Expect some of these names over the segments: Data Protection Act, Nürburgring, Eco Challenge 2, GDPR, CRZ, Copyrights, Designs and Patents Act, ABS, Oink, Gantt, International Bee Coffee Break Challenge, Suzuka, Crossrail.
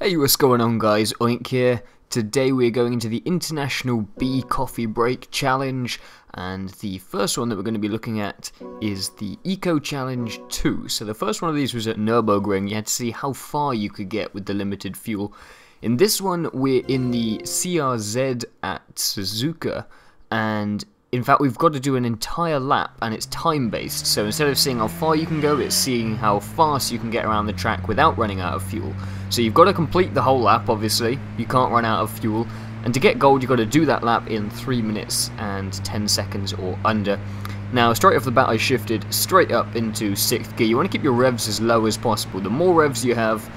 Hey, what's going on guys, Oink here. Today we're going into the International Bee Coffee Break Challenge, and the first one that we're going to be looking at is the Eco Challenge 2. So the first one of these was at Nürburgring. You had to see how far you could get with the limited fuel. In this one we're in the CRZ at Suzuka, and in fact we've got to do an entire lap, and it's time based. So instead of seeing how far you can go, it's seeing how fast you can get around the track without running out of fuel. So you've got to complete the whole lap, obviously, you can't run out of fuel, and to get gold you've got to do that lap in 3 minutes and 10 seconds or under. Now straight off the bat I shifted straight up into 6th gear. You want to keep your revs as low as possible. The more revs you have,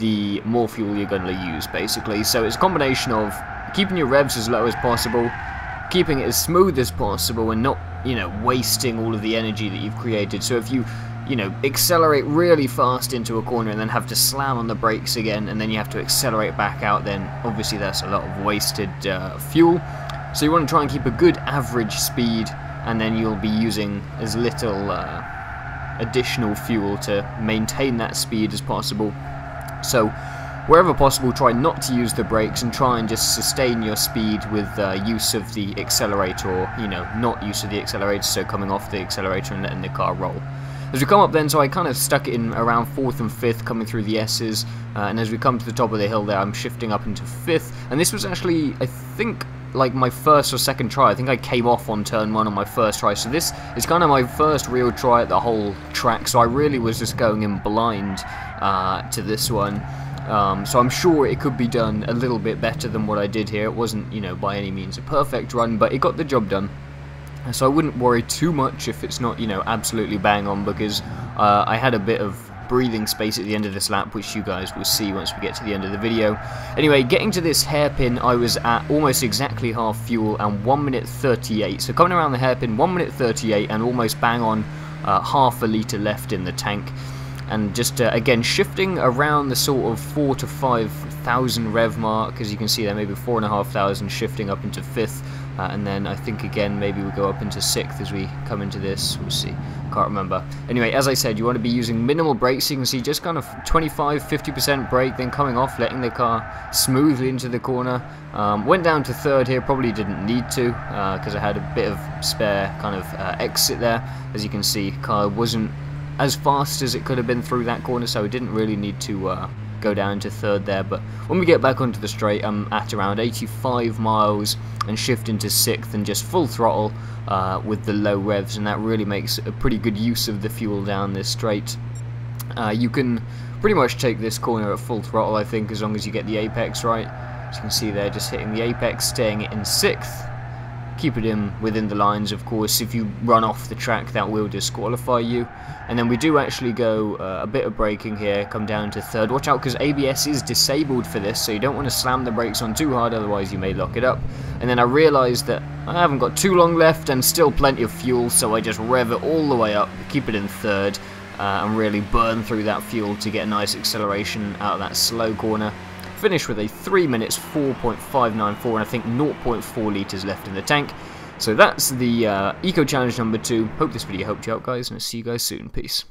the more fuel you're going to use basically. So it's a combination of keeping your revs as low as possible, keeping it as smooth as possible, and not, you know, wasting all of the energy that you've created. So if you know, accelerate really fast into a corner and then have to slam on the brakes again, and then you have to accelerate back out, then obviously that's a lot of wasted fuel. So you want to try and keep a good average speed, and then you'll be using as little additional fuel to maintain that speed as possible. So wherever possible, try not to use the brakes and try and just sustain your speed with use of the accelerator, or, you know, not use of the accelerator, so coming off the accelerator and letting the car roll. As we come up then, so I kind of stuck it in around 4th and 5th, coming through the S's, and as we come to the top of the hill there, I'm shifting up into 5th, and this was actually, I think, like my first or second try. I think I came off on turn 1 on my first try, so this is kind of my first real try at the whole track, so I really was just going in blind to this one. So I'm sure it could be done a little bit better than what I did here. It wasn't, you know, by any means a perfect run, but it got the job done. So I wouldn't worry too much if it's not, you know, absolutely bang on, because I had a bit of breathing space at the end of this lap, which you guys will see once we get to the end of the video. Anyway, getting to this hairpin, I was at almost exactly half fuel and 1 minute 38. So coming around the hairpin, 1 minute 38 and almost bang on half a litre left in the tank. And just again shifting around the sort of 4,000 to 5,000 rev mark, as you can see there, maybe 4,500, shifting up into 5th, and then I think again maybe we go up into 6th as we come into this. We'll see, can't remember. Anyway, as I said, you want to be using minimal brakes. You can see just kind of 25–50% brake, then coming off, letting the car smoothly into the corner. Went down to 3rd here, probably didn't need to, because I had a bit of spare kind of exit there. As you can see, car wasn't as fast as it could have been through that corner, so I didn't really need to go down to 3rd there. But when we get back onto the straight, I'm at around 85 miles and shift into 6th and just full throttle with the low revs, and that really makes a pretty good use of the fuel down this straight. You can pretty much take this corner at full throttle, I think, as long as you get the apex right. As you can see there, just hitting the apex, staying in 6th. Keep it in within the lines, of course. If you run off the track, that will disqualify you. And then we do actually go a bit of braking here, come down to 3rd. Watch out, because ABS is disabled for this, so you don't want to slam the brakes on too hard, otherwise you may lock it up. And then I realised that I haven't got too long left and still plenty of fuel, so I just rev it all the way up, keep it in 3rd, and really burn through that fuel to get a nice acceleration out of that slow corner. Finish with a 3 minutes 4.594 and I think 0.4 litres left in the tank. So that's the Eco Challenge number 2. Hope this video helped you out guys, and I'll see you guys soon. Peace.